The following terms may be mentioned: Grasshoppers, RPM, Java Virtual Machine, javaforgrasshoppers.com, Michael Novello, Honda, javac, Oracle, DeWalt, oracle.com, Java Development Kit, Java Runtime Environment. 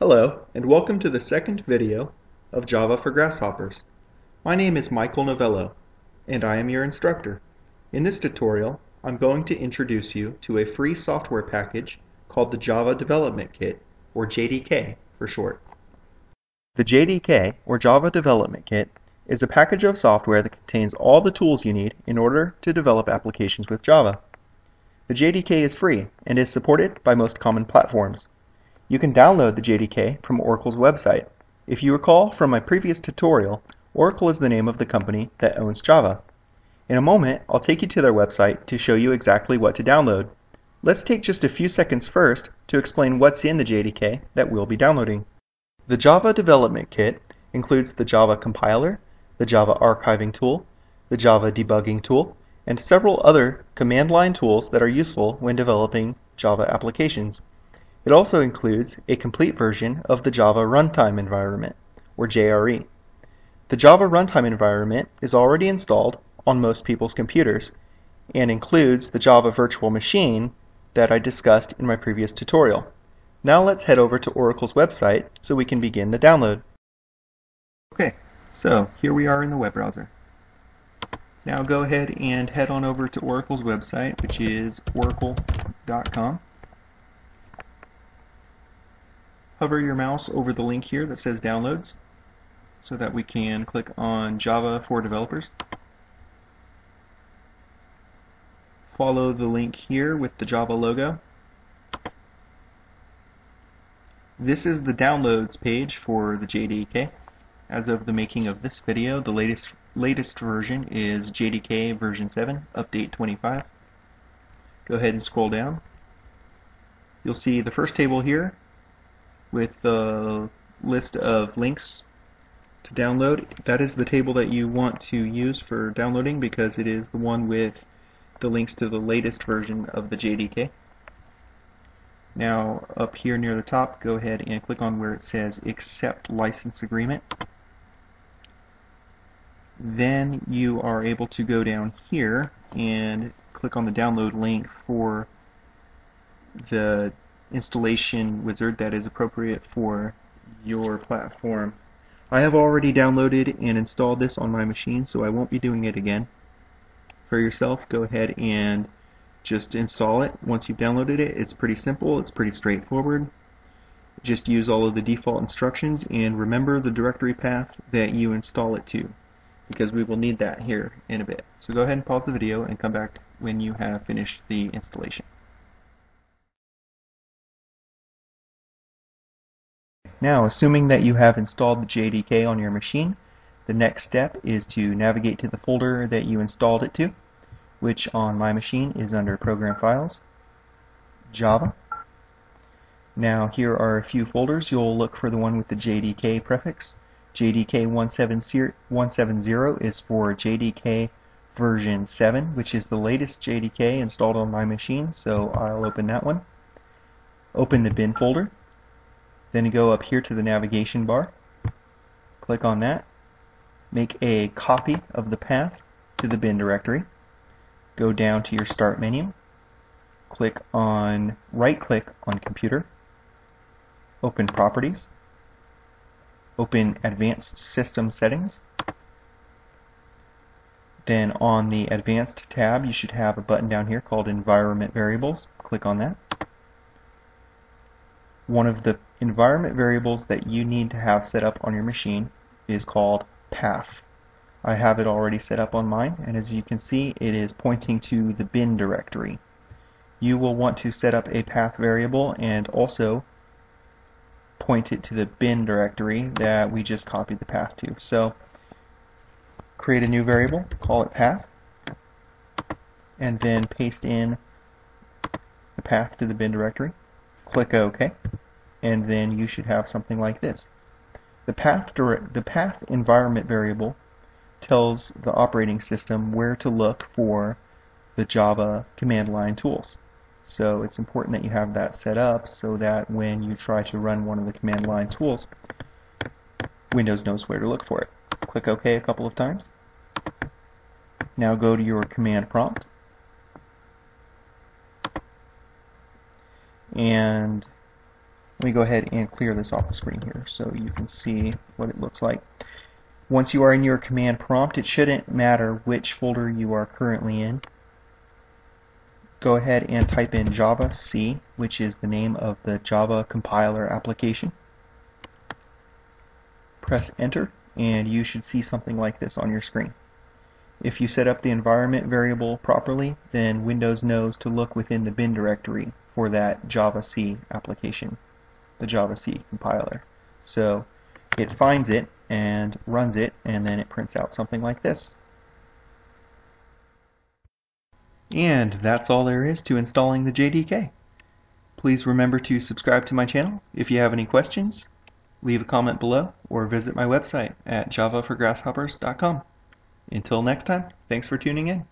Hello, and welcome to the second video of Java for Grasshoppers. My name is Michael Novello, and I am your instructor. In this tutorial, I'm going to introduce you to a free software package called the Java Development Kit, or JDK for short. The JDK, or Java Development Kit, is a package of software that contains all the tools you need in order to develop applications with Java. The JDK is free and is supported by most common platforms. You can download the JDK from Oracle's website. If you recall from my previous tutorial, Oracle is the name of the company that owns Java. In a moment, I'll take you to their website to show you exactly what to download. Let's take just a few seconds first to explain what's in the JDK that we'll be downloading. The Java Development Kit includes the Java compiler, the Java archiving tool, the Java debugging tool, and several other command line tools that are useful when developing Java applications. It also includes a complete version of the Java Runtime Environment, or JRE. The Java Runtime Environment is already installed on most people's computers and includes the Java Virtual Machine that I discussed in my previous tutorial. Now let's head over to Oracle's website so we can begin the download. Okay, so here we are in the web browser. Now go ahead and head on over to Oracle's website, which is oracle.com. Hover your mouse over the link here that says Downloads so that we can click on Java for Developers. Follow the link here with the Java logo. This is the Downloads page for the JDK. As of the making of this video, the latest version is JDK version 7, update 25. Go ahead and scroll down. You'll see the first table here with the list of links to download. That is the table that you want to use for downloading because it is the one with the links to the latest version of the JDK. Now up here near the top, go ahead and click on where it says Accept License Agreement. Then you are able to go down here and click on the download link for the installation wizard that is appropriate for your platform. I have already downloaded and installed this on my machine, so I won't be doing it again. For yourself, go ahead and just install it. Once you've downloaded it, it's pretty simple, it's pretty straightforward. Just use all of the default instructions and remember the directory path that you install it to, because we will need that here in a bit. So go ahead and pause the video and come back when you have finished the installation. Now, assuming that you have installed the JDK on your machine, the next step is to navigate to the folder that you installed it to, which on my machine is under Program Files, Java. Now, here are a few folders. You'll look for the one with the JDK prefix. JDK 170 is for JDK version 7, which is the latest JDK installed on my machine, so I'll open that one. Open the bin folder. Then go up here to the navigation bar, click on that, make a copy of the path to the bin directory, go down to your start menu, click on right-click on computer, open properties, open advanced system settings. Then on the advanced tab you should have a button down here called environment variables, click on that. One of the environment variables that you need to have set up on your machine is called path. I have it already set up on mine, and as you can see, it is pointing to the bin directory. You will want to set up a path variable and also point it to the bin directory that we just copied the path to. So create a new variable, call it path, and then paste in the path to the bin directory. Click OK, and then you should have something like this. The path environment variable tells the operating system where to look for the Java command line tools. So it's important that you have that set up so that when you try to run one of the command line tools, Windows knows where to look for it. Click OK a couple of times. Now go to your command prompt and Let me go ahead and clear this off the screen here so you can see what it looks like. Once you are in your command prompt, it shouldn't matter which folder you are currently in. Go ahead and type in javac, which is the name of the Java compiler application. Press enter, and you should see something like this on your screen. If you set up the environment variable properly, then Windows knows to look within the bin directory for that javac application, the javac compiler. So it finds it and runs it, and then it prints out something like this. And that's all there is to installing the JDK. Please remember to subscribe to my channel. If you have any questions, leave a comment below or visit my website at javaforgrasshoppers.com. Until next time, thanks for tuning in.